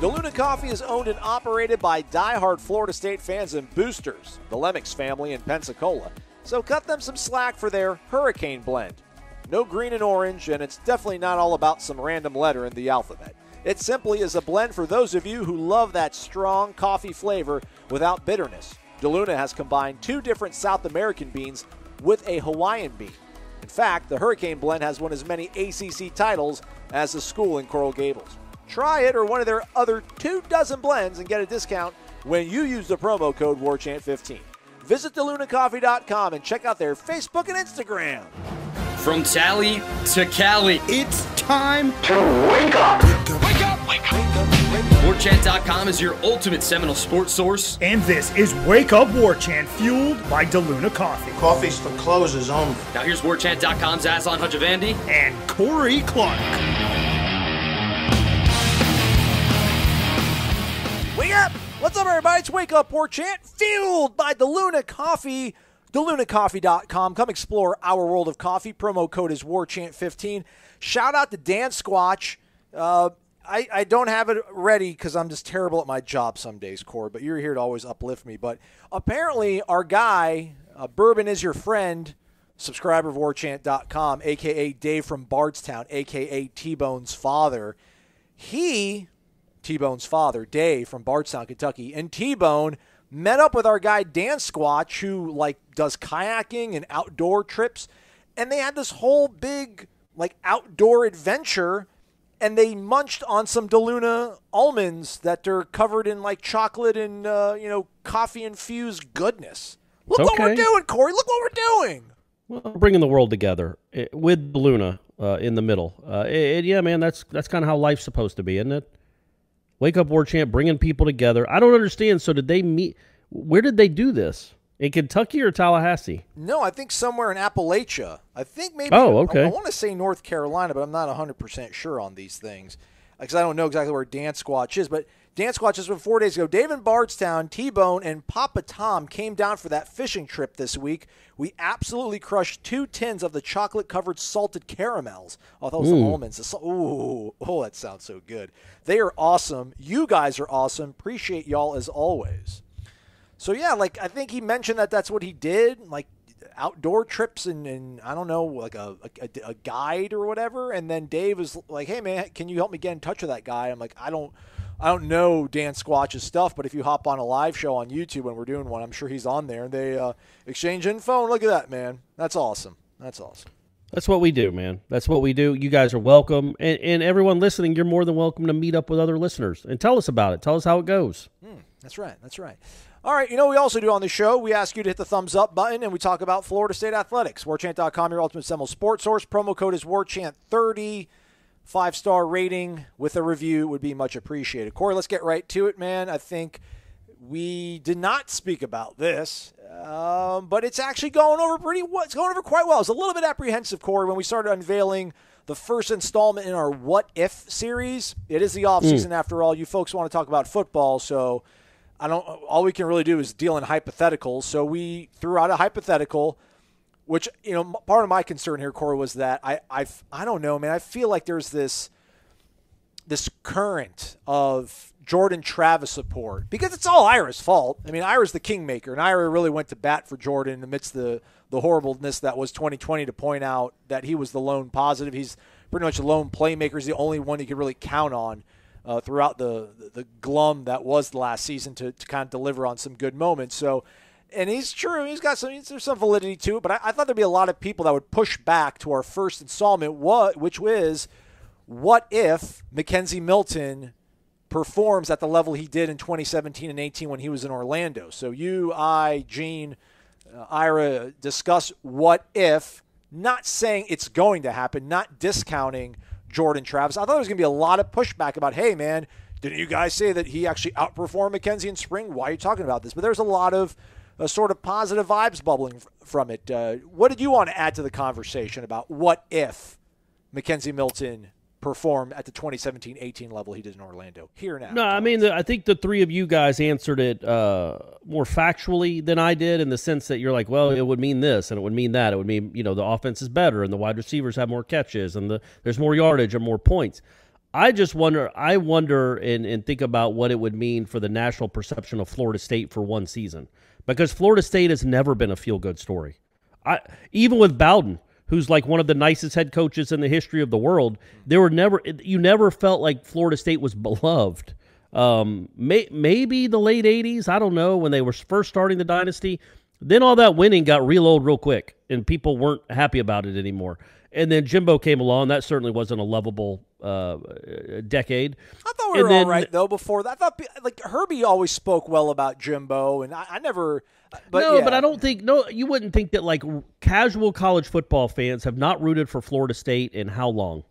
DeLuna Coffee is owned and operated by diehard Florida State fans and boosters, the Lemmicks family in Pensacola, so cut them some slack for their Hurricane Blend. No green and orange, and it's definitely not all about some random letter in the alphabet. It simply is a blend for those of you who love that strong coffee flavor without bitterness. DeLuna has combined two different South American beans with a Hawaiian bean. In fact, the Hurricane Blend has won as many ACC titles as the school in Coral Gables. Try it or one of their other 24 blends and get a discount when you use the promo code WARCHANT15. Visit DeLunaCoffee.com and check out their Facebook and Instagram. From Tally to Cali, it's time to wake up. Warchant.com is your ultimate Seminole sports source. And this is Wake Up Warchant, fueled by DeLuna Coffee. Coffee's for closers only. Now here's Warchant.com's Aslan Hajivandi and Corey Clark. Wake up! What's up, everybody? It's Wake Up Warchant, fueled by DeLuna Coffee. DeLunaCoffee.com. Come explore our world of coffee. Promo code is WARCHANT15. Shout out to Dan Squatch. I don't have it ready because I'm just terrible at my job some days, Corey, but you're here to always uplift me. But apparently our guy, Bourbon is your friend, subscriber of WARCHANT.com, a.k.a. Dave from Bardstown, a.k.a. T-Bone's father. T-Bone's father, Dave from Bardstown, Kentucky, and T-Bone met up with our guy Dan Squatch, who does kayaking and outdoor trips, and they had this whole big outdoor adventure, and they munched on some DeLuna almonds that are covered in chocolate and coffee infused goodness. Look what we're doing, Corey. Look what we're doing. Well, bringing the world together with DeLuna in the middle. Yeah, man, that's kind of how life's supposed to be, isn't it? Wake Up Warchant, bringing people together. I don't understand. So did they meet? Where did they do this? In Kentucky or Tallahassee? No, I think somewhere in Appalachia. I think maybe. Oh, okay. I want to say North Carolina, but I'm not 100% sure on these things because I don't know exactly where Dan Squatch is. But Dan Squatch is from 4 days ago. Dave in Bardstown, T-Bone, and Papa Tom came down for that fishing trip this week. We absolutely crushed 2 tins of the chocolate-covered salted caramels. Oh, those are almonds. Oh, that sounds so good. They are awesome. You guys are awesome. Appreciate y'all as always. So, yeah, I think he mentioned that that's what he did, outdoor trips and I don't know, a guide or whatever. And then Dave is like, hey, man, can you help me get in touch with that guy? I'm like, I don't know Dan Squatch's stuff, but if you hop on a live show on YouTube when we're doing one, I'm sure he's on there. They exchange info, and look at that, man. That's awesome. That's awesome. That's what we do, man. That's what we do. You guys are welcome. And everyone listening, you're more than welcome to meet up with other listeners and tell us about it. Tell us how it goes. That's right. That's right. All right, you know what we also do on the show? We ask you to hit the thumbs up button, and we talk about Florida State athletics. Warchant.com, your ultimate Seminole sports source. Promo code is WARCHANT30. 5-star rating with a review would be much appreciated. Corey, let's get right to it, man. I think we did not speak about this, but it's actually going over pretty well. It's going over quite well. I was a little bit apprehensive, Corey, when we started unveiling the first installment in our What If series. It is the offseason, after all. You folks want to talk about football, so all we can really do is deal in hypotheticals. So we threw out a hypothetical. Which, part of my concern here, Corey, was that I don't know, man. I feel like there's this current of Jordan Travis support because it's all Ira's fault. I mean, Ira's the kingmaker, and Ira really went to bat for Jordan amidst the horribleness that was 2020 to point out that he was the lone positive. He's pretty much the lone playmaker. He's the only one you could really count on throughout the glum that was the last season to kind of deliver on some good moments. So. And he's true. He's got there's some validity to it, but I thought there'd be a lot of people that would push back to our first installment, which is, what if McKenzie Milton performs at the level he did in 2017 and 18 when he was in Orlando? So you, I, Gene, Ira discuss what if, not saying it's going to happen, not discounting Jordan Travis. I thought there was going to be a lot of pushback about, hey, man, didn't you guys say that he actually outperformed McKenzie in spring? Why are you talking about this? But there's a lot of sort of positive vibes bubbling from it. What did you want to add to the conversation about what if McKenzie Milton performed at the 2017-18 level he did in Orlando here now? No, I mean, I think the three of you guys answered it more factually than I did, in the sense that you're like, well, it would mean this and it would mean that. It would mean, the offense is better and the wide receivers have more catches and there's more yardage and more points. I just wonder, I wonder and think about what it would mean for the national perception of Florida State for one season, because Florida State has never been a feel-good story. Even with Bowden, who's like one of the nicest head coaches in the history of the world, there were never, you never felt like Florida State was beloved. Maybe the late 80s, I don't know, when they were first starting the dynasty. Then all that winning got reloaded real quick, and people weren't happy about it anymore. And then Jimbo came along. That certainly wasn't a lovable decade. I thought we were all right, though, before that. I thought, like, Herbie always spoke well about Jimbo, and I never – No, yeah. But I don't think – no, you wouldn't think that, like, casual college football fans have not rooted for Florida State in how long?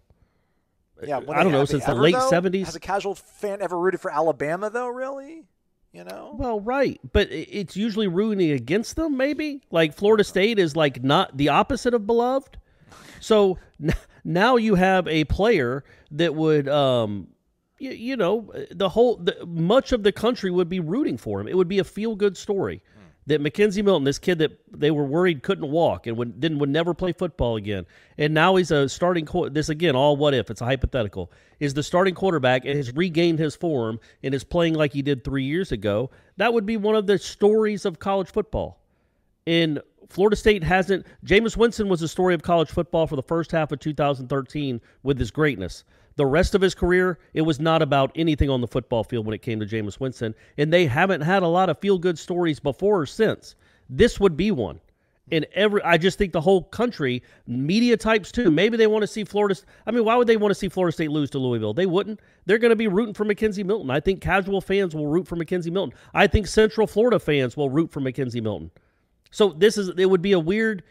Yeah, I don't know, since the late 70s. Has a casual fan ever rooted for Alabama, though, really? You know? Well, right. But it's usually rooting against them, maybe? Like, Florida State is, like, not the opposite of beloved. So now you have a player that would, you know, much of the country would be rooting for him. It would be a feel-good story that McKenzie Milton, this kid that they were worried couldn't walk and would never play football again, and now he's a starting quarterback. This, again, all what if, it's a hypothetical, is the starting quarterback and has regained his form and is playing like he did 3 years ago. That would be one of the stories of college football. And Florida State hasn't. Jameis Winston was a story of college football for the first half of 2013 with his greatness. The rest of his career, it was not about anything on the football field when it came to Jameis Winston, and they haven't had a lot of feel-good stories before or since. This would be one. And I just think the whole country, media types too, maybe they want to see Florida. I mean, why would they want to see Florida State lose to Louisville? They wouldn't. They're going to be rooting for McKenzie Milton. I think casual fans will root for McKenzie Milton. I think Central Florida fans will root for McKenzie Milton. So it would be a weird,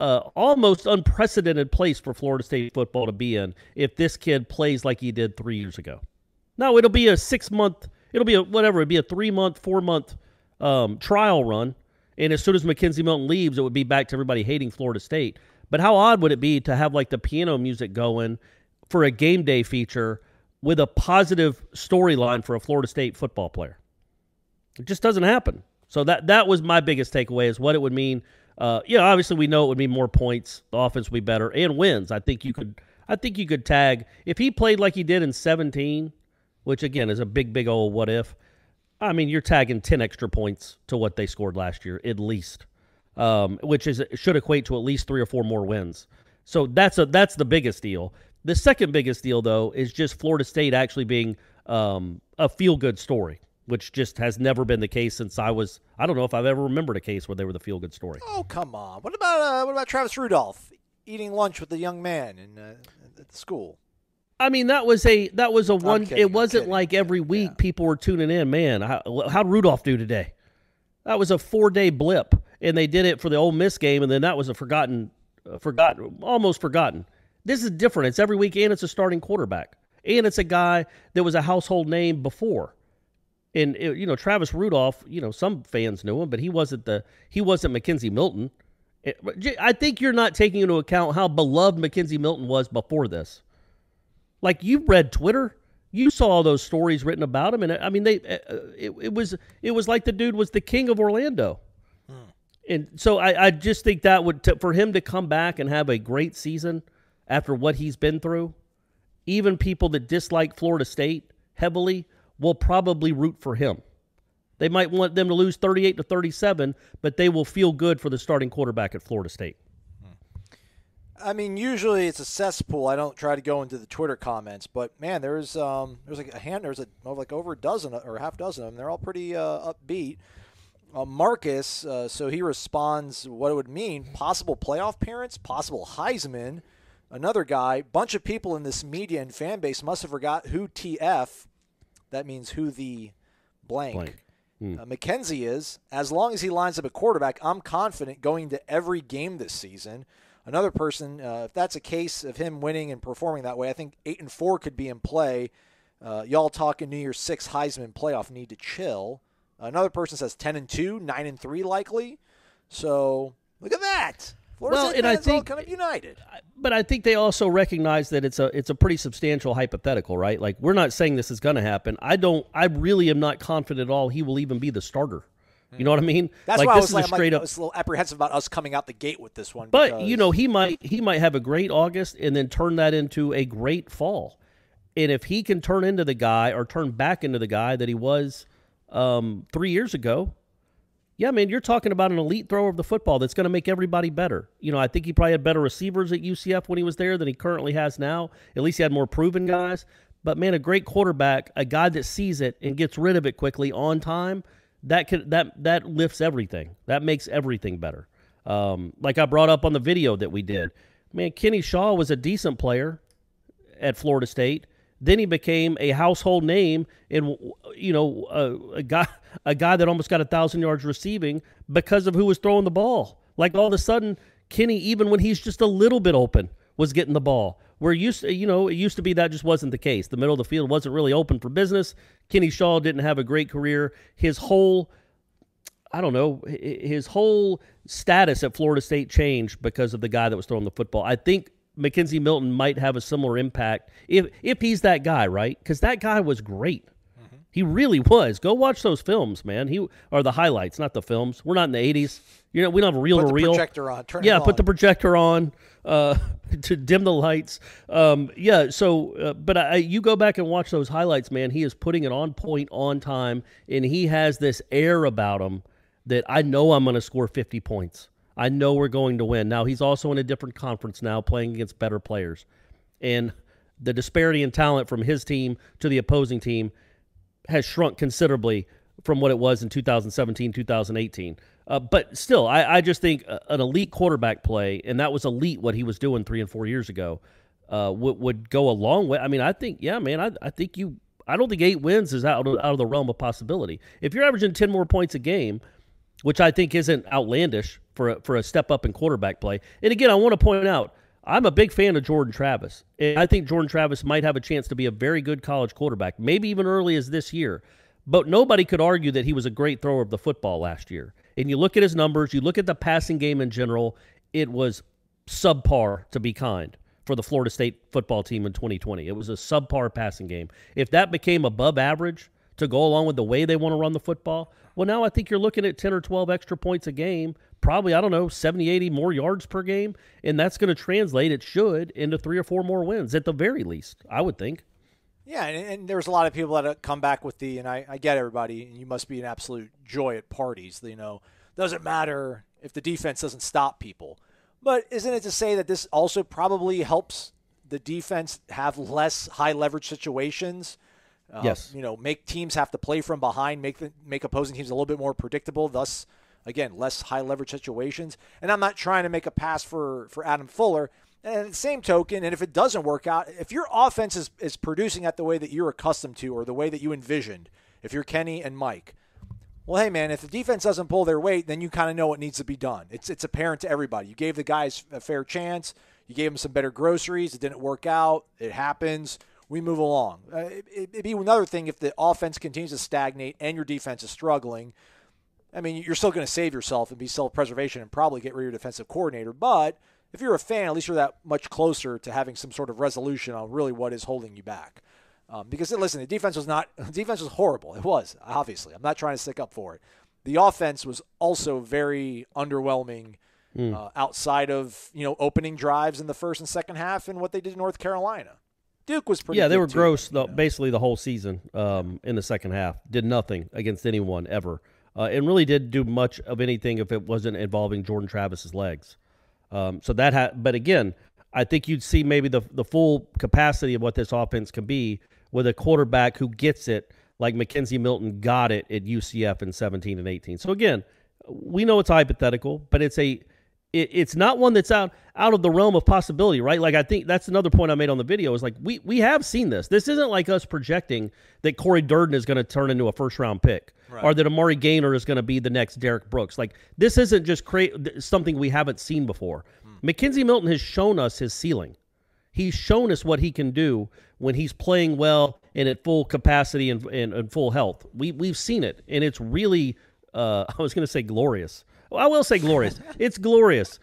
almost unprecedented place for Florida State football to be in if this kid plays like he did 3 years ago. No, it'll be a 6-month, it'll be a whatever, it'll be a 3-month, 4-month trial run, and as soon as McKenzie Milton leaves, it would be back to everybody hating Florida State. But how odd would it be to have like the piano music going for a game day feature with a positive storyline for a Florida State football player? It just doesn't happen. So that was my biggest takeaway, is what it would mean. You know, obviously we know it would mean more points, the offense would be better, and wins. I think you could tag, if he played like he did in 17, which again is a big old what if. I mean, you're tagging 10 extra points to what they scored last year at least, which should equate to at least 3 or 4 more wins. So that's the biggest deal. The second biggest deal, though, is just Florida State actually being a feel good story, which just has never been the case since I don't know if I've ever remembered a case where they were the feel-good story. Oh, come on. What about Travis Rudolph eating lunch with a young man at the school? I mean, that was a one. Kidding, it wasn't like every week people were tuning in, man, how'd Rudolph do today? That was a 4-day blip, and they did it for the Ole Miss game, and then that was a almost forgotten. This is different. It's every week, and it's a starting quarterback, and it's a guy that was a household name before. And, you know, Travis Rudolph, you know, some fans knew him, but he wasn't McKenzie Milton. I think you're not taking into account how beloved McKenzie Milton was before this. Like, you read Twitter, you saw all those stories written about him, and I mean, it was like the dude was the king of Orlando. And so I just think that for him to come back and have a great season after what he's been through, even people that dislike Florida State heavily will probably root for him. They might want them to lose 38-37, but they will feel good for the starting quarterback at Florida State. I mean, usually it's a cesspool. I don't try to go into the Twitter comments, but man, there's like over a dozen or a half dozen of them. They're all pretty upbeat. Marcus, so he responds what it would mean: possible playoff parents, possible Heisman. Another guy, bunch of people in this media and fan base must have forgot who TF. That means who the blank. McKenzie is. As long as he lines up a quarterback, I'm confident going to every game this season. Another person, if that's a case of him winning and performing that way, I think 8 and 4 could be in play. Y'all talking New Year's 6 Heisman playoff, need to chill. Another person says 10 and 2, 9 and 3 likely. So look at that. Well, and I think kind of united, but I think they also recognize that it's a pretty substantial hypothetical, right? Like, we're not saying this is going to happen. I really am not confident at all he will even be the starter. You know what I mean? That's like, why this I was a little apprehensive about us coming out the gate with this one. But you know, he might have a great August and then turn that into a great fall. And if he can turn into the guy or turn back into the guy that he was 3 years ago, yeah, man, you're talking about an elite thrower of the football that's going to make everybody better. You know, I think he probably had better receivers at UCF when he was there than he currently has now. At least he had more proven guys. But, man, a great quarterback, a guy that sees it and gets rid of it quickly on time, that lifts everything. That makes everything better. Like I brought up on the video that we did. Man, Kenny Shaw was a decent player at Florida State. Then he became a household name and, you know, a guy that almost got 1,000 yards receiving because of who was throwing the ball. Like all of a sudden, Kenny, even when he's just a little bit open, was getting the ball. Where it used to be that just wasn't the case. The middle of the field wasn't really open for business. Kenny Shaw didn't have a great career. His whole, I don't know, his whole status at Florida State changed because of the guy that was throwing the football. I think McKenzie Milton might have a similar impact if he's that guy, right? Because that guy was great. Mm-hmm. He really was. Go watch those films, man. He are the highlights, not the films. We're not in the 80s. You know, we don't have reel-to-reel. Put the projector on. Yeah, put the projector on to dim the lights. Yeah, so but you go back and watch those highlights, man. He is putting it on point on time, and he has this air about him that I know I'm going to score 50 points. I know we're going to win. Now, he's also in a different conference now playing against better players. And the disparity in talent from his team to the opposing team has shrunk considerably from what it was in 2017, 2018. But still, I just think an elite quarterback play, and that was elite what he was doing 3 and 4 years ago, would go a long way. I mean, I think, yeah, man, I think you – I don't think 8 wins is out of the realm of possibility. If you're averaging 10 more points a game, which I think isn't outlandish for a step up in quarterback play. And again, I want to point out, I'm a big fan of Jordan Travis. And I think Jordan Travis might have a chance to be a very good college quarterback, maybe even early as this year. But nobody could argue that he was a great thrower of the football last year. And you look at his numbers, you look at the passing game in general, it was subpar, to be kind, for the Florida State football team in 2020. It was a subpar passing game. If that became above average to go along with the way they want to run the football, well, now I think you're looking at 10 or 12 extra points a game, probably, I don't know, 70, 80 more yards per game, and that's going to translate, it should, into 3 or 4 more wins at the very least, I would think. Yeah, and there's a lot of people that come back with the, and I get everybody, and you must be an absolute joy at parties, you know, doesn't matter if the defense doesn't stop people. But isn't it to say that this also probably helps the defense have less high leverage situations? Yes. You know, make teams have to play from behind, make opposing teams a little bit more predictable, thus, again, less high-leverage situations. And I'm not trying to make a pass for Adam Fuller. And the same token, and if it doesn't work out, if your offense is producing at the way that you're accustomed to or the way that you envisioned, if you're Kenny and Mike, well, hey, man, if the defense doesn't pull their weight, then you kind of know what needs to be done. It's apparent to everybody. You gave the guys a fair chance. You gave them some better groceries. It didn't work out. It happens. We move along. It'd be another thing if the offense continues to stagnate and your defense is struggling. I mean, you're still going to save yourself and be self-preservation and probably get rid of your defensive coordinator. But if you're a fan, at least you're that much closer to having some sort of resolution on really what is holding you back. Because, listen, the defense was horrible. It was, obviously. I'm not trying to stick up for it. The offense was also very underwhelming outside of, you know, opening drives in the first and second half and what they did in North Carolina. Duke was pretty good. Yeah, they were gross basically the whole season in the second half. Did nothing against anyone ever. And really didn't do much of anything if it wasn't involving Jordan Travis's legs. But again, I think you'd see maybe the full capacity of what this offense can be with a quarterback who gets it like McKenzie Milton got it at UCF in 17 and 18. So again, we know it's hypothetical, but it's not one that's out of the realm of possibility, right? Like, I think that's another point I made on the video is like, we have seen this. This isn't like us projecting that Corey Durden is going to turn into a first-round pick or that Amari Gaynor is going to be the next Derek Brooks. Like, this isn't just something we haven't seen before. McKenzie Milton has shown us his ceiling. He's shown us what he can do when he's playing well and at full capacity and full health. We've seen it, and it's really, I was going to say glorious. I will say glorious. It's glorious.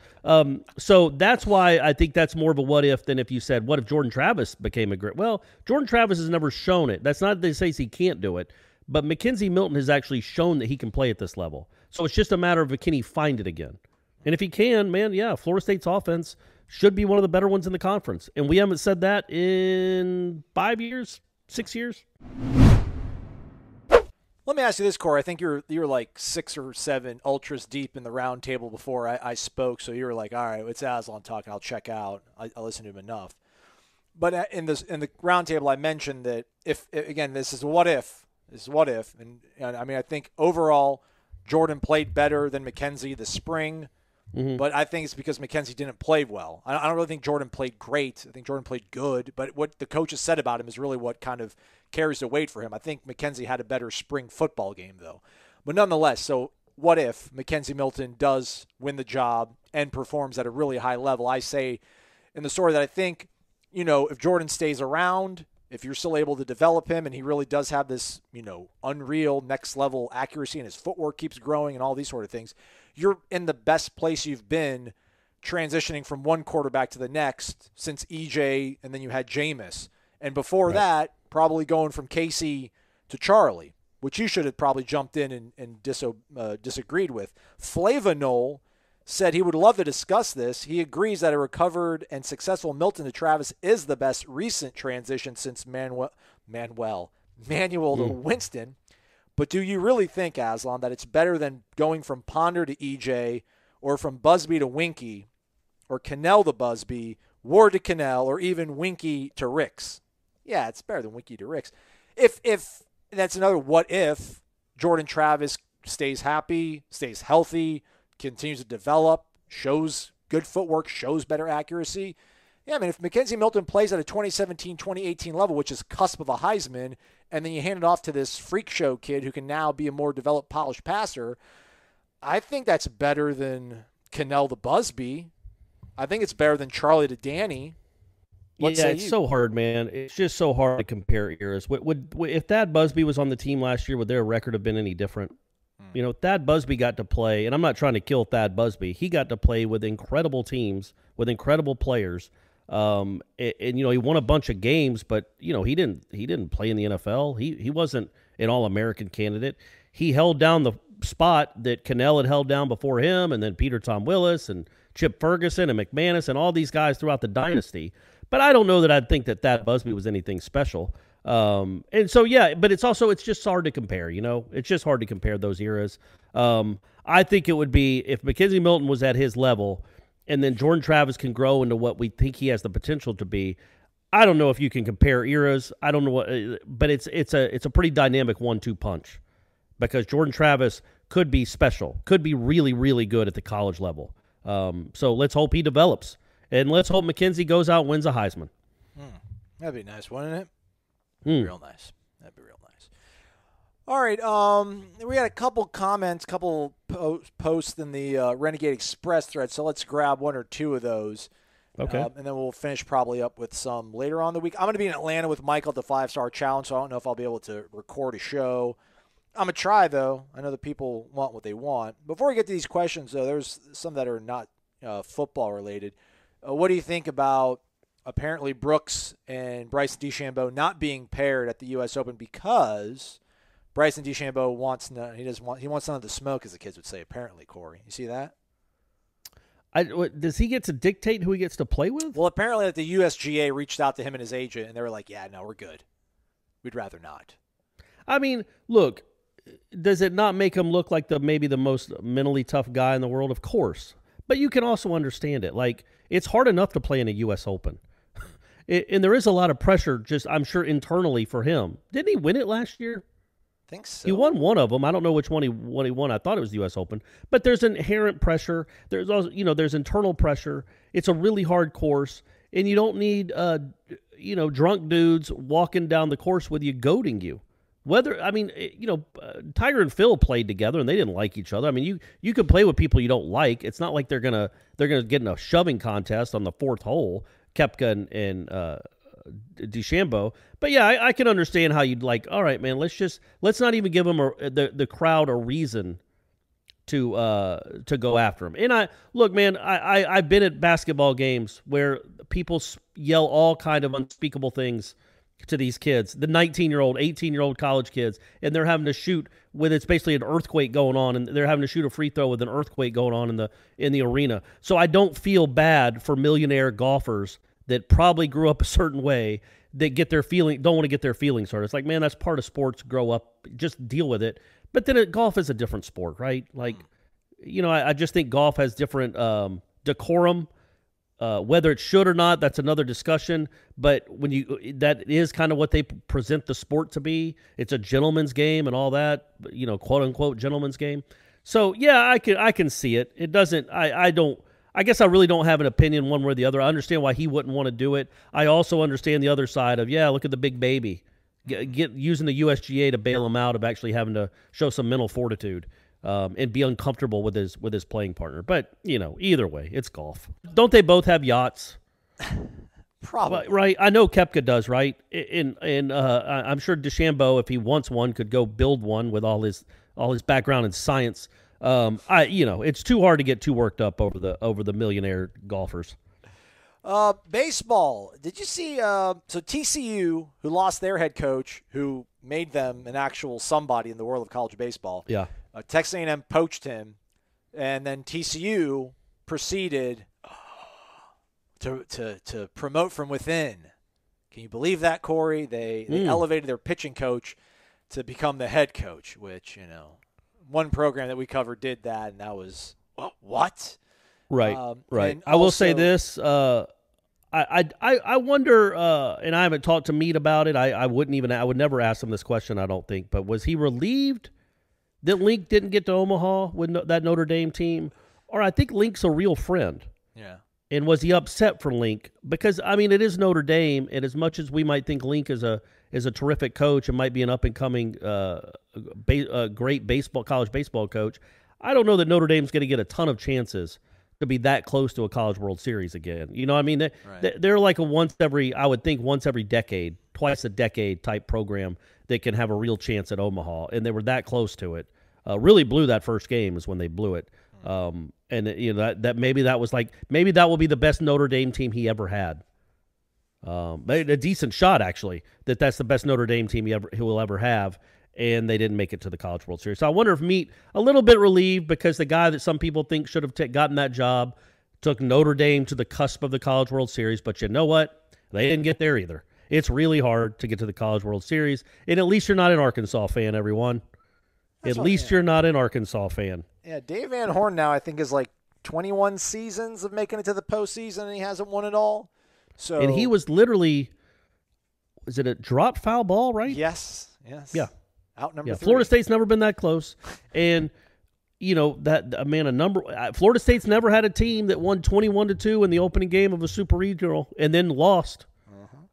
So that's why I think that's more of a what if than if you said, what if Jordan Travis became a great? Well, Jordan Travis has never shown it. That's not that they say he can't do it, but McKenzie Milton has actually shown that he can play at this level. So it's just a matter of can he find it again? And if he can, man, yeah, Florida State's offense should be one of the better ones in the conference. And we haven't said that in 5 years, 6 years. Let me ask you this, Corey. I think you were like 6 or 7 ultras deep in the round table before I spoke, so you were like, all right, it's Aslan talking. I'll check out. I listened to him enough. But in the round table, I mentioned that if, again, this is what if. This is what if. And I mean, I think overall Jordan played better than McKenzie this spring, but I think it's because McKenzie didn't play well. I don't really think Jordan played great. I think Jordan played good, but what the coaches said about him is really what kind of carries the weight for him. I think McKenzie had a better spring football game, though. But nonetheless, so what if McKenzie Milton does win the job and performs at a really high level? I say in the story that I think, you know, if Jordan stays around, if you're still able to develop him and he really does have this, you know, unreal next level accuracy and his footwork keeps growing and all these sort of things, you're in the best place you've been transitioning from one quarterback to the next since EJ, and then you had Jameis. And before that, probably going from Casey to Charlie, which you should have probably jumped in and disagreed with. Flavanol said he would love to discuss this. He agrees that a recovered and successful Milton to Travis is the best recent transition since Manuel to Winston. But do you really think, Aslan, that it's better than going from Ponder to EJ, or from Busby to Winky, or Cannell to Busby, Ward to Cannell, or even Winky to Ricks? Yeah, it's better than Winky to Ricks. If that's another what if Jordan Travis stays happy, stays healthy, continues to develop, shows good footwork, shows better accuracy. Yeah, I mean, if McKenzie Milton plays at a 2017-2018 level, which is cusp of a Heisman, and then you hand it off to this freak show kid who can now be a more developed, polished passer, I think that's better than Cannell to Busby. I think it's better than Charlie to Danny. It's so hard, man. It's just so hard to compare eras. If Thad Busby was on the team last year, would their record have been any different? You know, Thad Busby got to play, and I'm not trying to kill Thad Busby. He got to play with incredible teams, with incredible players. You know, he won a bunch of games, but, you know, he didn't play in the NFL. He wasn't an All-American candidate. He held down the spot that Cannell had held down before him, and then Peter Tom Willis and Chip Ferguson and McManus and all these guys throughout the dynasty. But I don't know that I'd think that Thad Busby was anything special. And so, yeah, but it's just hard to compare, you know, it's just hard to compare those eras. I think it would be if McKenzie Milton was at his level and then Jordan Travis can grow into what we think he has the potential to be. I don't know if you can compare eras. I don't know what, but it's a pretty dynamic 1-2 punch, because Jordan Travis could be special, could be really, really good at the college level. So let's hope he develops, and let's hope McKenzie goes out and wins a Heisman. That'd be nice, wouldn't it? Real nice. That'd be real nice. All right. We had a couple comments, couple posts in the Renegade Express thread, so let's grab one or two of those. Okay. And then we'll finish probably up with some later on in the week. I'm going to be in Atlanta with Michael at the 5-Star Challenge, so I don't know if I'll be able to record a show. I'm going to try, though. I know the people want what they want. Before we get to these questions, though, there's some that are not football-related. What do you think about apparently Brooks and Bryson DeChambeau not being paired at the U.S. Open because Bryson DeChambeau wants none of the smoke, as the kids would say. Apparently, Corey, you see that? Does he get to dictate who he gets to play with? Well, apparently, that the USGA reached out to him and his agent, and they were like, "Yeah, no, we're good. We'd rather not." I mean, look, does it not make him look like maybe the most mentally tough guy in the world? Of course, but you can also understand it. Like, it's hard enough to play in a U.S. Open. And there is a lot of pressure, just I'm sure internally for him. Didn't he win it last year? I think so. He won one of them. I don't know which one he won. I thought it was the U.S. Open. But there's inherent pressure. There's also, you know, there's internal pressure. It's a really hard course, and you don't need you know, drunk dudes walking down the course with you, goading you. Whether, I mean, you know, Tiger and Phil played together and they didn't like each other. I mean, you can play with people you don't like. It's not like they're gonna get in a shoving contest on the fourth hole. Koepka and DeChambeau. But yeah, I can understand how you'd like, all right, man, let's not even give them the crowd a reason to go after him. And I've been at basketball games where people yell all kind of unspeakable things to these kids, the 19-year-old, 18-year-old college kids, and they're having to shoot with, it's basically an earthquake going on, and they're having to shoot a free throw with an earthquake going on in the arena. So I don't feel bad for millionaire golfers that probably grew up a certain way that don't want to get their feelings hurt. It's like, man, that's part of sports. Grow up, just deal with it. But then golf is a different sport, right? Like, you know, I just think golf has different decorum. Whether it should or not, that's another discussion. But when that is kind of what they present the sport to be. It's a gentleman's game and all that, you know, quote unquote gentleman's game. So yeah, I can see it. It doesn't. I guess I really don't have an opinion one way or the other. I understand why he wouldn't want to do it. I also understand the other side of, yeah, look at the big baby, get using the USGA to bail him out of actually having to show some mental fortitude. And be uncomfortable with his playing partner. But, you know, either way, it's golf. Don't they both have yachts? Probably. Right? I know Koepka does, right? And I'm sure DeChambeau, if he wants one, could go build one with all his background in science. You know, it's too hard to get too worked up over the millionaire golfers. Baseball. Did you see so TCU, who lost their head coach, who made them an actual somebody in the world of college baseball. Yeah. Texas A&M poached him, and then TCU proceeded to promote from within. Can you believe that, Corey? They elevated their pitching coach to become the head coach, which, you know, one program that we covered did that, and that was, what? Right, right. I will say this. I wonder, and I haven't talked to Meade about it. I would never ask him this question, I don't think, but was he relieved that Link didn't get to Omaha with that Notre Dame team? Or I think Link's a real friend. Yeah. And was he upset for Link? Because, I mean, it is Notre Dame, and as much as we might think Link is a terrific coach and might be an up-and-coming great college baseball coach, I don't know that Notre Dame's going to get a ton of chances to be that close to a College World Series again. You know what I mean? They're like a twice a decade type program that can have a real chance at Omaha, and they were that close to it. Really blew that first game is when they blew it. And you know that maybe that was like, maybe that will be the best Notre Dame team he ever had. A decent shot, actually, that's the best Notre Dame team he will ever have, and they didn't make it to the College World Series. So I wonder if Meade, a little bit relieved, because the guy that some people think should have gotten that job took Notre Dame to the cusp of the College World Series, but you know what? They didn't get there either. It's really hard to get to the College World Series, and at least you're not an Arkansas fan, everyone. You're not an Arkansas fan. Yeah, Dave Van Horn now I think is like 21 seasons of making it to the postseason, and he hasn't won it all. So, and he was literally, was it a drop foul ball, right? Yes. Yeah. Out number three. Florida State's never been that close, and you know that Florida State's never had a team that won 21-2 in the opening game of a super regional and then lost.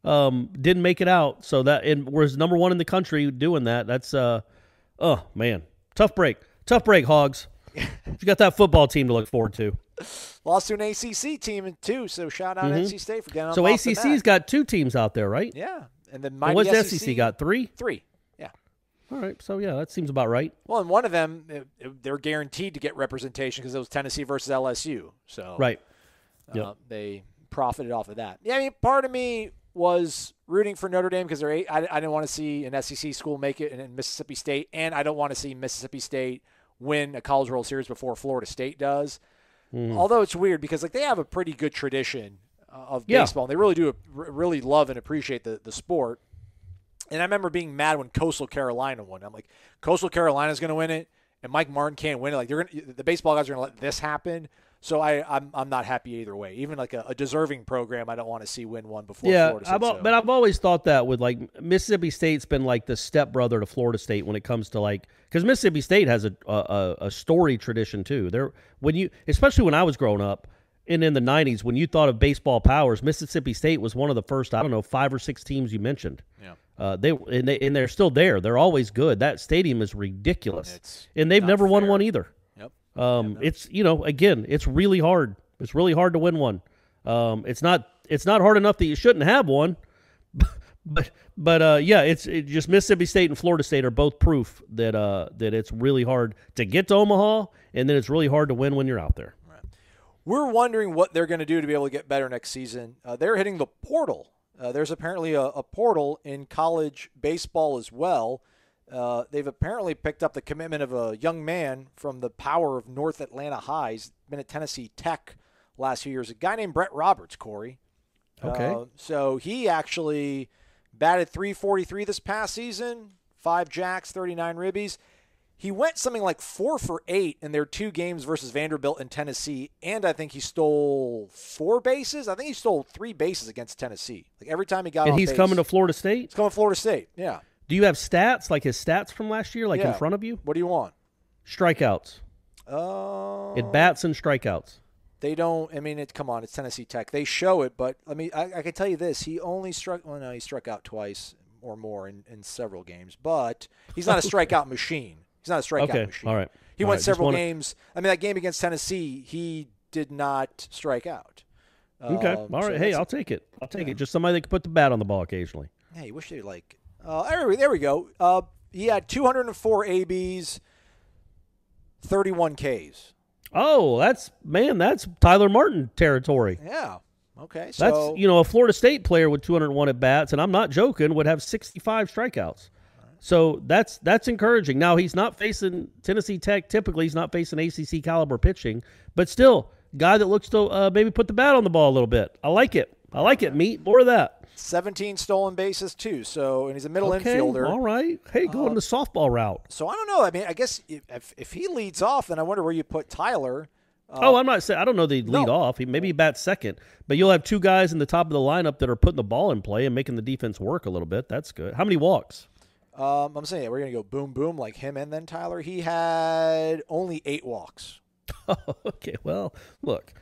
Didn't make it out, so that, and was number one in the country doing that. That's oh man, tough break, Hogs. You got that football team to look forward to. Lost to an ACC team too, so shout out NC State for getting on. So ACC's got two teams out there, right? Yeah, and then what's the SEC got? Three. Yeah. All right, so yeah, that seems about right. Well, and one of them they're guaranteed to get representation because it was Tennessee versus LSU. So right, they profited off of that. Yeah, I mean, part of me was rooting for Notre Dame because I didn't want to see an SEC school make it in Mississippi State, and I don't want to see Mississippi State win a College World Series before Florida State does. Although it's weird because like they have a pretty good tradition of baseball, and they really do really love and appreciate the sport. And I remember being mad when Coastal Carolina won. I'm like, Coastal Carolina's going to win it, and Mike Martin can't win it. Like the baseball guys are going to let this happen. So I'm not happy either way. Even like a deserving program, I don't want to see win one before Florida State. Yeah, but I've always thought that with like Mississippi State's been like the stepbrother to Florida State when it comes to like, because Mississippi State has a story tradition too. Especially when I was growing up and in the 90s, when you thought of baseball powers, Mississippi State was one of the first, I don't know, 5 or 6 teams you mentioned. Yeah. And they're still there. They're always good. That stadium is ridiculous, and they've never won one either. It's, you know, again, it's really hard. It's really hard to win one. It's not hard enough that you shouldn't have one, but yeah, it's just Mississippi State and Florida State are both proof that, that it's really hard to get to Omaha, and then it's really hard to win when you're out there. Right. We're wondering what they're going to do to be able to get better next season. They're hitting the portal. There's apparently a portal in college baseball as well. They've apparently picked up the commitment of a young man from the power of North Atlanta High. He's been at Tennessee Tech last few years. A guy named Brett Roberts, Corey. Okay. So he actually batted .343 this past season, 5 jacks, 39 ribbies. He went something like 4 for 8 in their 2 games versus Vanderbilt and Tennessee, and I think he stole 4 bases. I think he stole 3 bases against Tennessee. Like every time he got, and he's coming to Florida State. He's coming to Florida State. Yeah. Do you have stats like his stats from last year, like in front of you? What do you want? Strikeouts. Oh. At bats and strikeouts. They don't. I mean, come on. It's Tennessee Tech. They show it, but I mean, I can tell you this: he only struck. Well, no, he struck out twice or more in several games, but he's not a strikeout machine. He's not a strikeout machine. All right. He won several games. I mean, that game against Tennessee, he did not strike out. Okay. All right. Hey, I'll take it. I'll take it. Just somebody that can put the bat on the ball occasionally. Hey, you wish they'd like. There we go. He had 204 ABs, 31 Ks. Oh, that's Tyler Martin territory. Yeah. Okay. So that's, a Florida State player with 201 at bats, and I'm not joking, would have 65 strikeouts. So that's encouraging. Now, he's not facing Tennessee Tech. Typically, he's not facing ACC caliber pitching, but still, guy that looks to maybe put the bat on the ball a little bit. I like it. I like it, Meat. More of that. 17 stolen bases, too. So, and he's a middle infielder. All right. Hey, go on the softball route. So, I don't know. I mean, I guess if he leads off, then I wonder where you put Tyler. I'm not saying. I don't know that he'd lead off. Maybe he bats second. But you'll have 2 guys in the top of the lineup that are putting the ball in play and making the defense work a little bit. That's good. How many walks? I'm saying we're going to go boom, boom, like him and then Tyler. He had only 8 walks. Okay, well, look,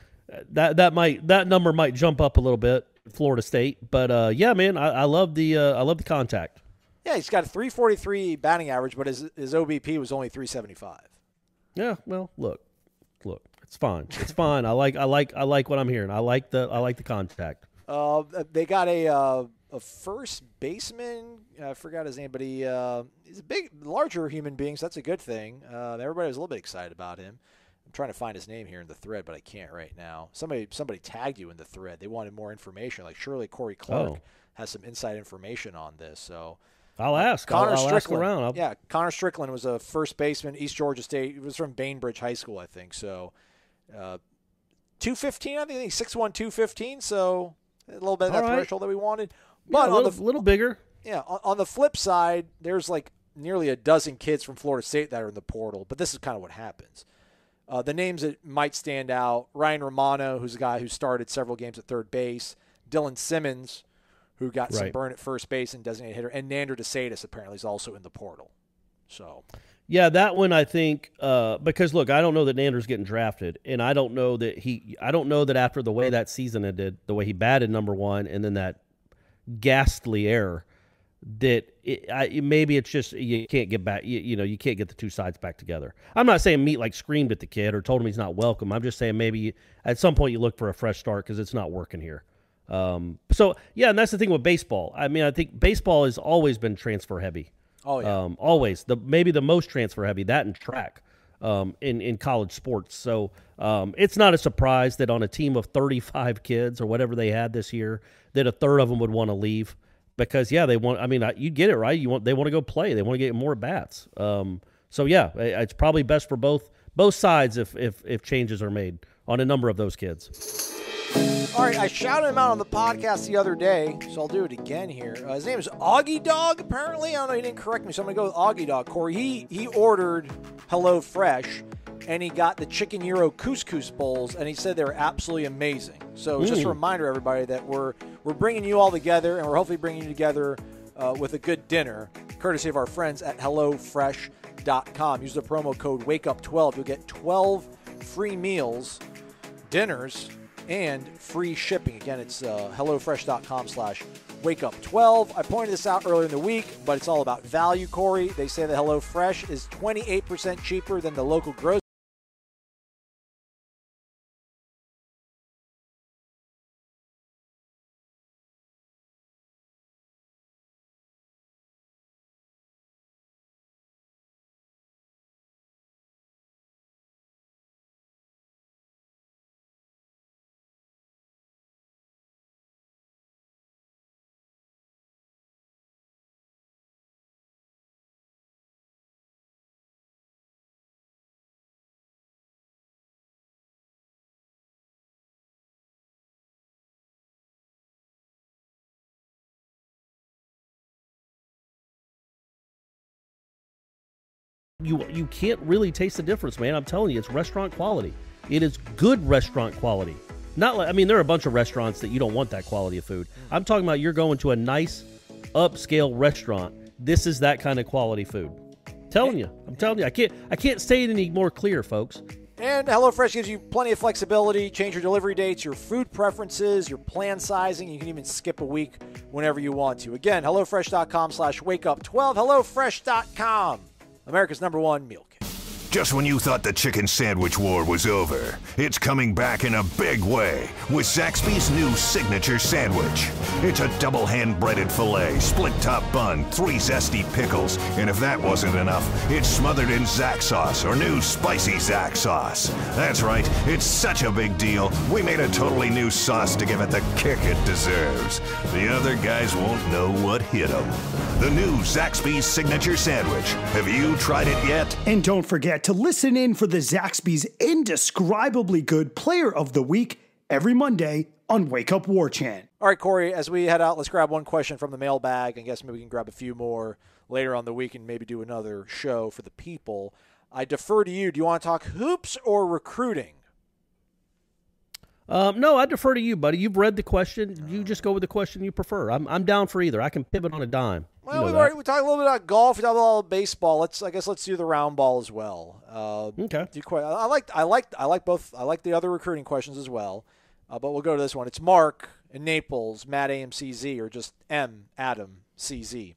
that number might jump up a little bit, Florida State. But, yeah, man, I love the contact. Yeah, he's got a 343 batting average, but his OBP was only 375. Yeah, well, look, it's fine. It's fine. I like what I'm hearing. I like the contact. They got a first baseman, I forgot his name, but he's a big, larger human being, so that's a good thing. Everybody was a little bit excited about him. I'm trying to find his name here in the thread, but I can't right now. Somebody tagged you in the thread. They wanted more information. Like surely Corey Clark has some inside information on this. So I'll ask. I'll ask around. Connor Strickland was a first baseman, East Georgia State. He was from Bainbridge High School, I think. So 215, I think he's 6'1", 215. So a little bit of that threshold that we wanted. But yeah, a little bigger. Yeah. On the flip side, there's like nearly a dozen kids from Florida State that are in the portal, but this is kind of what happens. The names that might stand out, Ryan Romano, who's a guy who started several games at third base, Dylan Simmons, who got some burn at first base and designated hitter, and Nander DeSantis apparently is also in the portal. So, yeah, that one I think because look, I don't know that Nander's getting drafted, and I don't know that after the way that season ended, the way he batted number one, and then that ghastly error that maybe it's just you can't get back, you can't get the two sides back together. I'm not saying Meat like screamed at the kid or told him he's not welcome. I'm just saying maybe at some point you look for a fresh start because it's not working here. So, yeah, and that's the thing with baseball. I mean, I think baseball has always been transfer heavy. Oh, yeah. Always. Maybe the most transfer heavy, that and track in college sports. So it's not a surprise that on a team of 35 kids or whatever they had this year that a third of them would want to leave. Because they want. I mean, you get it right. They want to go play. They want to get more bats. So yeah, it's probably best for both sides if changes are made on a number of those kids. All right, I shouted him out on the podcast the other day, so I'll do it again here. His name is Augie Dog. Apparently, I don't know. He didn't correct me, so I'm gonna go with Augie Dog. Corey, he ordered HelloFresh, and he got the chicken gyro couscous bowls, and he said they were absolutely amazing. So just a reminder, everybody, that we're bringing you all together, and we're hopefully bringing you together with a good dinner, courtesy of our friends at HelloFresh.com. Use the promo code WakeUp12. You'll get 12 free meals, dinners, and free shipping. Again, it's HelloFresh.com/WakeUp12. I pointed this out earlier in the week, but it's all about value, Corey. They say that HelloFresh is 28% cheaper than the local grocery. you can't really taste the difference, man. I'm telling you, it's restaurant quality. It is good restaurant quality. Not like, I mean, there are a bunch of restaurants that you don't want that quality of food. I'm talking about you're going to a nice upscale restaurant. This is that kind of quality food. I'm telling you, I can't say it any more clear, folks. And HelloFresh gives you plenty of flexibility. Change your delivery dates, your food preferences, your plan sizing. You can even skip a week whenever you want to. Again, HelloFresh.com/wakeUp12. HelloFresh.com, America's #1 meal kit. Just when you thought the chicken sandwich war was over, it's coming back in a big way with Zaxby's new signature sandwich. It's a double hand-breaded filet, split-top bun, 3 zesty pickles, and if that wasn't enough, it's smothered in Zax sauce, or new spicy Zax sauce. That's right, it's such a big deal, we made a totally new sauce to give it the kick it deserves. The other guys won't know what hit them. The new Zaxby's signature sandwich. Have you tried it yet? And don't forget to listen in for the Zaxby's indescribably good Player of the Week every Monday on Wake Up War Chant. All right, Corey, as we head out, let's grab one question from the mailbag. I guess maybe we can grab a few more later on the week and maybe do another show for the people. I defer to you. Do you want to talk hoops or recruiting? No, I defer to you, buddy. You've read the question. You just go with the question you prefer. I'm down for either. I can pivot on a dime. Well, we talked a little bit about golf. We talked about baseball. I guess let's do the round ball as well. Okay. I like both. I like the other recruiting questions as well, but we'll go to this one. It's Mark in Naples, Matt AMCZ, or just M Adam CZ.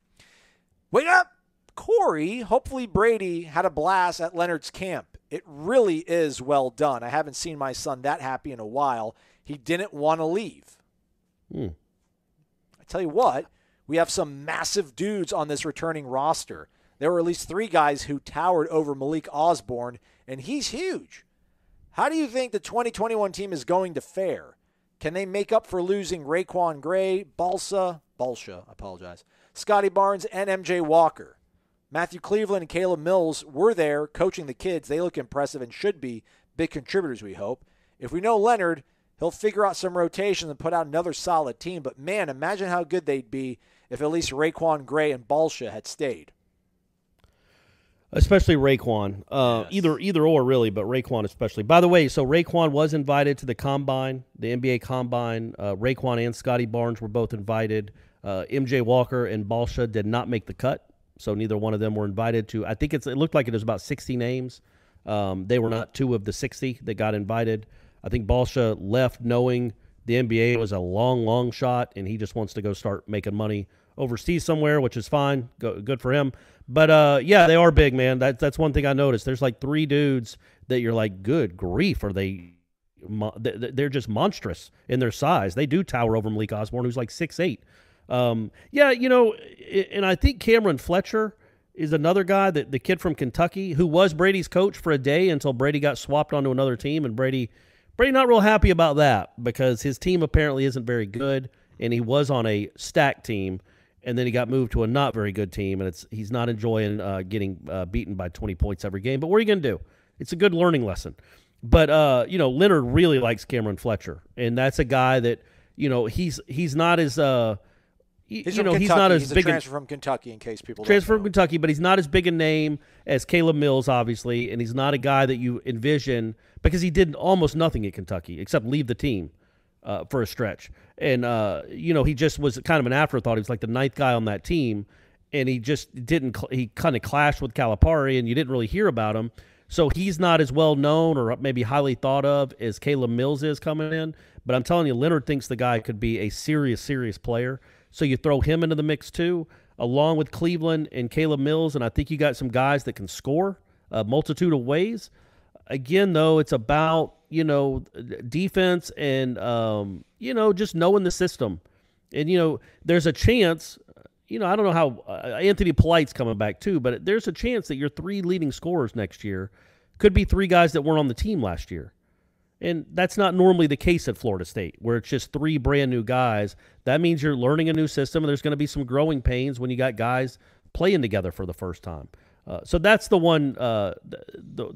Wake up, Corey. Hopefully Brady had a blast at Leonard's camp. It really is well done. I haven't seen my son that happy in a while. He didn't want to leave. Mm. I tell you what. We have some massive dudes on this returning roster. There were at least 3 guys who towered over Malik Osborne, and he's huge. How do you think the 2021 team is going to fare? Can they make up for losing RayQuan Gray, Balša, Scotty Barnes, and MJ Walker? Matthew Cleveland and Caleb Mills were there coaching the kids. They look impressive and should be big contributors, we hope. If we know Leonard, he'll figure out some rotations and put out another solid team. But, man, imagine how good they'd be if at least RayQuan Gray and Balša had stayed. Especially RayQuan. Yes. Either or, really, but RayQuan especially. By the way, so RayQuan was invited to the Combine, the NBA Combine. RayQuan and Scotty Barnes were both invited. MJ Walker and Balša did not make the cut, so neither one of them were invited to. I think it looked like it was about 60 names. They were not 2 of the 60 that got invited. I think Balša left knowing the NBA was a long, long shot, and he just wants to go start making money overseas somewhere, which is fine. Good for him. But, yeah, they are big, man. That's one thing I noticed. There's like 3 dudes that you're like, good grief, are they – they're just monstrous in their size. They do tower over Malik Osborne, who's like 6'8". Yeah, you know, and I think Cameron Fletcher is another guy, that the kid from Kentucky, who was Brady's coach for a day until Brady got swapped onto another team, and Brady not real happy about that because his team apparently isn't very good, and he was on a stacked team, and then he got moved to a not very good team, and he's not enjoying getting beaten by 20 points every game. But what are you going to do? It's a good learning lesson. But, you know, Leonard really likes Cameron Fletcher, and that's a guy that, you know, he's not as he's not as big. He's a transfer from Kentucky, in case people don't know. Transfer from Kentucky, but he's not as big a name as Caleb Mills, obviously, and he's not a guy that you envision because he did almost nothing at Kentucky except leave the team for a stretch. And, you know, he just was kind of an afterthought. He was like the 9th guy on that team, and he just didn't – he kind of clashed with Calipari, and you didn't really hear about him. So he's not as well known or maybe highly thought of as Caleb Mills is coming in. But I'm telling you, Leonard thinks the guy could be a serious, serious player. So you throw him into the mix too, along with Cleveland and Caleb Mills, and I think you got some guys that can score a multitude of ways. Again, though, it's about, you know, defense and, you know, just knowing the system. And, you know, there's a chance, you know, I don't know how Anthony Polite's coming back too, but there's a chance that your 3 leading scorers next year could be 3 guys that weren't on the team last year. And that's not normally the case at Florida State, where it's just 3 brand new guys. That means you're learning a new system, and there's going to be some growing pains when you got guys playing together for the first time. So that's the one, the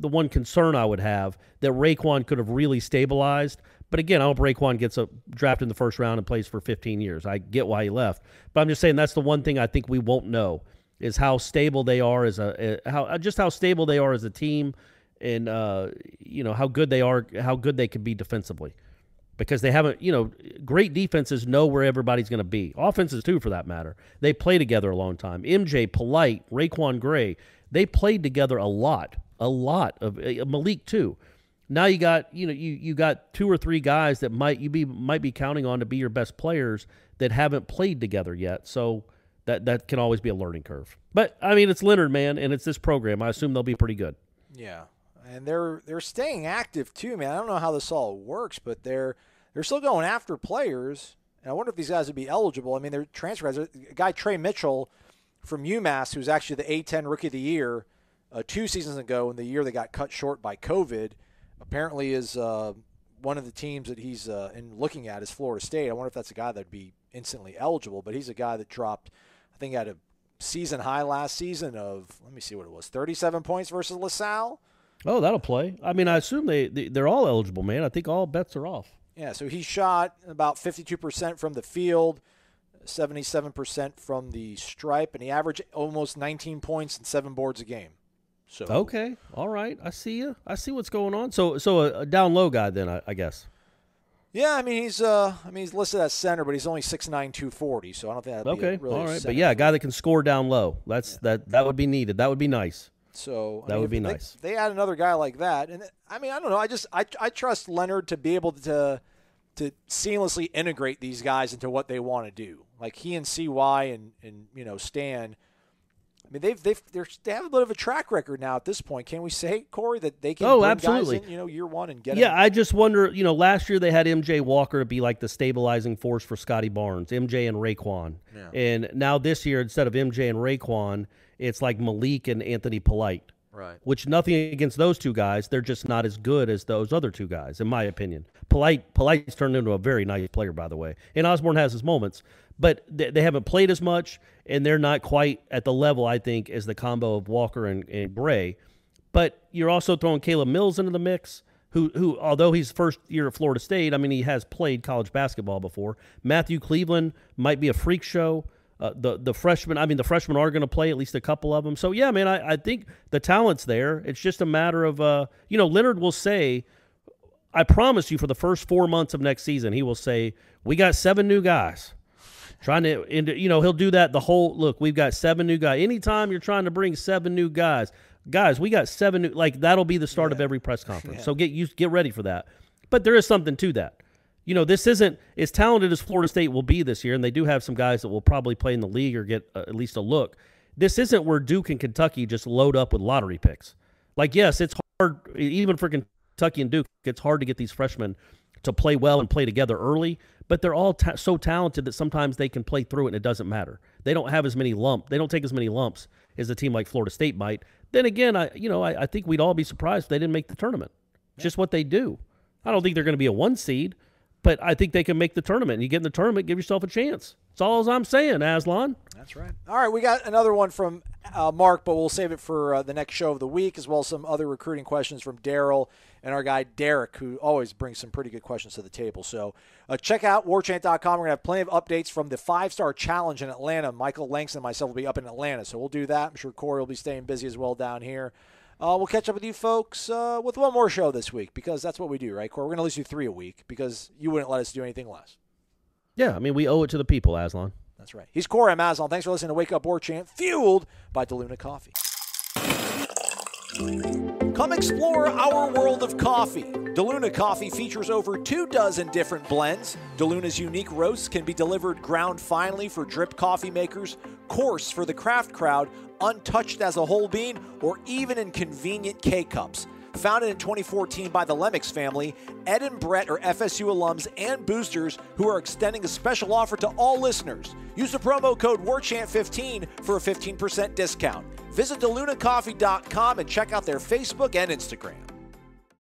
one concern I would have, that RayQuan could have really stabilized. But again, I hope RayQuan gets drafted in the first round and plays for 15 years. I get why he left, but I'm just saying that's the one thing I think we won't know. is how stable they are as how stable they are as a team, and how good they are, how good they can be defensively, because they haven't, great defenses know where everybody's going to be. Offenses too, for that matter. They play together a long time. MJ, Polite, RayQuan Gray, they played together a lot of Malik too. Now you got, you got two or three guys that might be counting on to be your best players that haven't played together yet. So that can always be a learning curve. But I mean, it's Leonard, man, and it's this program. I assume they'll be pretty good. Yeah. And they're staying active too, man. I don't know how this all works, but they're still going after players. And I wonder if these guys would be eligible. I mean, they're transfer guys. A guy, Trey Mitchell from UMass, who's actually the A-10 Rookie of the Year 2 seasons ago, in the year they got cut short by COVID, apparently is one of the teams that he's looking at is Florida State. I wonder if that's a guy that'd be instantly eligible, but he's a guy that dropped, I think, had a season high last season of, let me see what it was, 37 points versus LaSalle. Oh, that'll play. I mean, I assume they're all eligible, man. I think all bets are off. Yeah, so he shot about 52% from the field, 77% from the stripe, and he averaged almost 19 points and 7 boards a game. So okay, all right, I see you. I see what's going on. So a down low guy then, I guess. Yeah, I mean he's listed as center, but he's only 6'9", 240. So I don't think that. Okay, be a all right, center. But yeah, a guy that can score down low. That's that would be needed. That would be nice. So that would be nice. They add another guy like that, and I mean I don't know. I trust Leonard to be able to seamlessly integrate these guys into what they want to do. Like he and CY and Stan. I mean, they have a bit of a track record now at this point. Can we say, Corey, that they can bring absolutely guys in, year one and get them? I just wonder, last year they had MJ Walker to be like the stabilizing force for Scotty Barnes, MJ and RayQuan. Yeah. And now this year, instead of MJ and RayQuan, it's like Malik and Anthony Polite. Right. Which, nothing against those two guys. They're just not as good as those other two guys, in my opinion. Polite's turned into a very nice player, by the way. And Osborne has his moments. But they haven't played as much, and they're not quite at the level, I think, as the combo of Walker and Gray. But you're also throwing Caleb Mills into the mix, who although he's first year at Florida State, I mean, he has played college basketball before. Matthew Cleveland might be a freak show. The freshmen are going to play, at least a couple of them. So, yeah, man, I think the talent's there. It's just a matter of, Leonard will say, I promise you for the first 4 months of next season, he will say, we got 7 new guys. Trying to, he'll do that the whole, look, we've got 7 new guys. Anytime you're trying to bring 7 new guys, we got 7 new, like that'll be the start of every press conference. Yeah. So get ready for that. But there is something to that. This isn't as talented as Florida State will be this year, and they do have some guys that will probably play in the league or get at least a look. This isn't where Duke and Kentucky just load up with lottery picks. Like, yes, it's hard, even for Kentucky and Duke, it's hard to get these freshmen to play well and play together early, but they're all so talented that sometimes they can play through it and it doesn't matter. They don't have as many lumps. They don't take as many lumps as a team like Florida State might. Then again, I think we'd all be surprised if they didn't make the tournament. It's just what they do. I don't think they're going to be a 1 seed, but I think they can make the tournament. You get in the tournament, give yourself a chance. That's all I'm saying, Aslan. That's right. All right, we got another one from Mark, but we'll save it for the next show of the week, as well as some other recruiting questions from Daryl and our guy Derek, who always brings some pretty good questions to the table. So check out Warchant.com. We're going to have plenty of updates from the 5-Star Challenge in Atlanta. Michael Langston and myself will be up in Atlanta, so we'll do that. I'm sure Corey will be staying busy as well down here. We'll catch up with you folks with one more show this week, because that's what we do, right, Corey? We're going to list you 3 a week because you wouldn't let us do anything less. Yeah, I mean, we owe it to the people, Aslan. That's right. He's Corey. I'm Aslan. Thanks for listening to Wake Up Warchant, fueled by DeLuna Coffee. Come explore our world of coffee. DeLuna Coffee features over 2 dozen different blends. DeLuna's unique roasts can be delivered ground finely for drip coffee makers, coarse for the craft crowd, untouched as a whole bean, or even in convenient K-cups. Founded in 2014 by the Lemmicks family, Ed and Brett are FSU alums and boosters who are extending a special offer to all listeners. Use the promo code WARCHANT15 for a 15% discount. Visit DeLunaCoffee.com and check out their Facebook and Instagram.